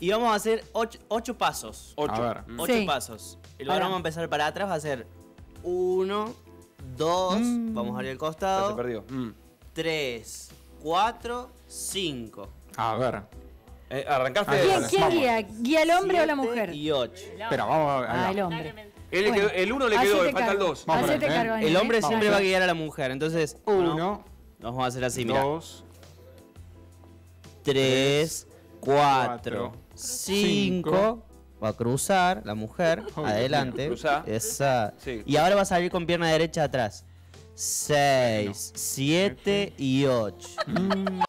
Y vamos a hacer 8 pasos. 8. A ver. 8 sí. pasos. Y luego vamos a empezar para atrás. Va a ser 1, 2, vamos a ir al costado. Ya se perdió. 3, 4, 5. A ver. Arrancaste. ¿Quién guía? ¿Guía el hombre 7 o la mujer? Y 8. Espera, vamos a ver. El hombre. El 1 le quedó, le falta el 2. El hombre siempre va a guiar a la mujer. Entonces, 1. Vamos a hacer así, mira. 2, 3, 4, 5. Va a cruzar la mujer. Adelante. Cruza. Esa. Sí. Y ahora va a salir con pierna derecha atrás. 6, 7 y 8.